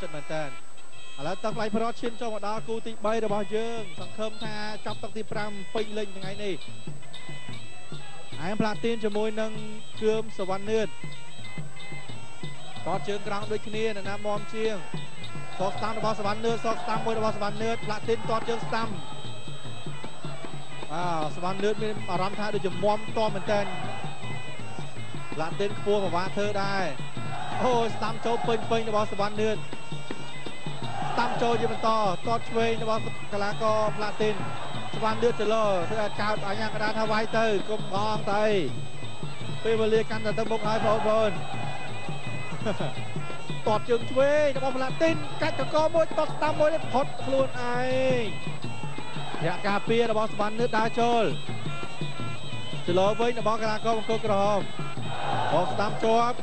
จัดแมนแตนแล้วตั้งไรพระชินจังหวัดดากูติใบดาบเยืองสังคมแทจับตักติปรำปิงเล่นยังไงนี่ไอ้พลาตินจะมวยนังเกลือมสวรรค์เนื้อต่อเชิงกลางด้วยขี้เนี่ยนะมอมเชียงซอกสตัมดาบสวรรค์เนื้อซอกสตัมมวยดาบสวรรค์เนื้อพลาตินต่อเชิงสตัมสวรรค์เนื้อมีอารามท่าโดยจะมอมต่อเหมือนกันพลาตินกลัวของว่าเธอได้โอ้สตัมโจปิงดาบสวรรค์เนื้อตามโจยมันต่อตอดเวย์นวกลากรพลาตินสวรรค์เดือดเจริญเธอเจ้าอาญากระดาษทวายเตยกลมกองเตยเปรมเรียกันแต่ตะบกไอ้พอพลตอดจึงเวย์นวพลาตินกัดตะกอมวยตอดตามมวยได้พดคลุนไอ้ยากาเปียนวสวรรค์เดือดดาโจลเจริญเวย์นวกลากรมังกรกระหอบออกตามโจบ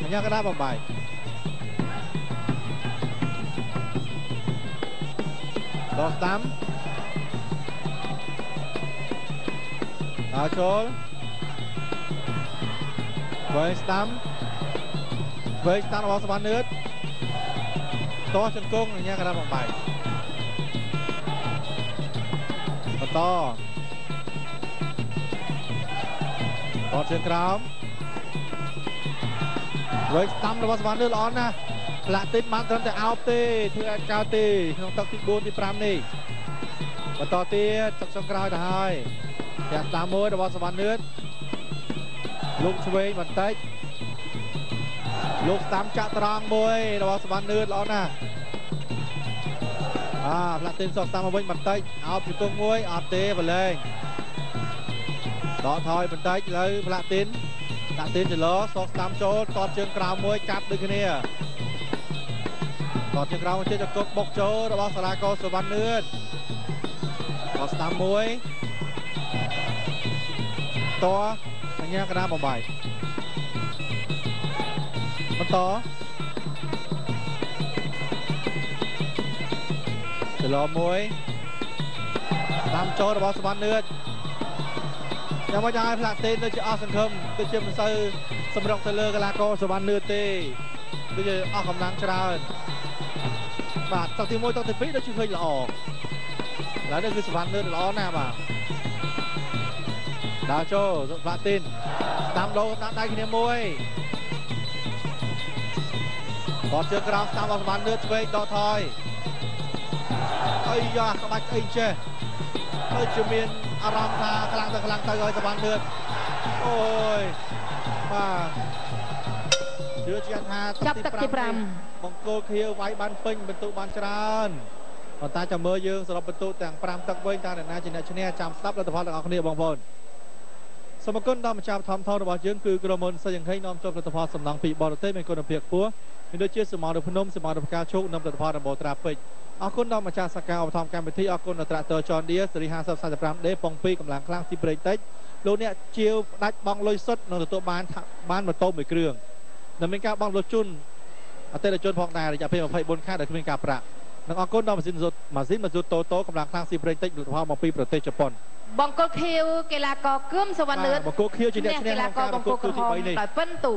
อาญากระดาษบางใบดอกตั้มดาวโชลเวย์สตัมวอลสปานเนื้อต่อชนกงอย่างเงี้ยกระดาษออกไปต่อเชิงกรามเวย์สตัมวอลสปานเนื้อร้อนนะพลาตินมันตั้งแต่เอาตีเทือกเอาตีน้องตักที่บูนที่ปรามนี่มาต่อตีจับสงครามได้แต่ตามมวยดาวสวรรค์เนื้อลุงสวีมันเตะลุงตามจับตรางมวยดาวสวรรค์เนื้อแล้วนะพลาตินสองตามมาวิ่งมันเตะเอาผิดตัวมวยเอาตีไปเลยต่อถอยมันเตะเลยพลาตินจะล้อสองตามโจนตอนเชิงกราวมวยจับดึงขึ้นเนี่ยต่อจากเราเจอจากกบบกโจระบาสลากรสวรรค์เนื้อต่อสตามมวยต่ออย่างเงี้ยกระดาษบ่ายมันต่อจะรอมวยตามโจระบาสวรรค์เนื้อยังไม่ได้พลาดเต้นเลยจะอาสังคมจะเชื่อมเสือสมรองเตลกระลากรสวรรค์เนื้อเต้ก็จะออกกำลังชราบาดตักตีมวยตักตีปีแล้วชื่อเคยละออกแล้วนี่คือสวรรค์เนื้อล้อหน้าบ่าดาวโชว์พลาตินตามโดนตามได้คะแนนมวยต่อเชือกกราฟตามสวรรค์เนื้อเวกดอทอยไอ้ยาขบัดไอ้เจไอ้จูเมียนอารามทากลางแต่กลางตะยอยสวรรค์เนื้อโอ้ยมาจับตักติปรำมองโกเคียวไว้บานปิงประตูบานจราจรตอนตาจะเมื่อยืงสำหรับประตูแต่งปรำตักเว้ยตาหน้าจินดาชเนียจำซับรัฐบาลต่างคนเดียวบางคนสมกุลดำจามทอมทอระบาดยืงคือกระมนสยังให้น้อมจบรัฐบาลสำนักปีบอลเต้เป็นคนเปียกปัวมีด้วยเชื้อสมอดุพนมสมอดุพกาโชคนำรัฐบาลระบบตราปิกอาคุณดำจามสกาวทอมการไปที่อาคุณตราเตอร์จอนเดียสริฮาสับสันปรำเดปองปีกำลังคลั่งที่เบรกเต็กโลเนี่ยเจียวนัดบองลอยสดนำตัวบ้านมาโต้เหมือนเครื่องนักเมกาบังรถจุนเตะรถจุนพองนายจะเพ่งมาไพ่บนค่าแต่นักเมกาประนักออกก้นดอมมาซินมาจุดโตกำลังคลางซีเบรนเต็กหลุดพอมองปีประเทศญี่ปุ่นบังโกเคียวเกลากอเกื้มสวรรค์เนื้อบังโกเคียวจีเนียเกลากอบังโกเคียวที่ไปนี่แต่ปั้นตุ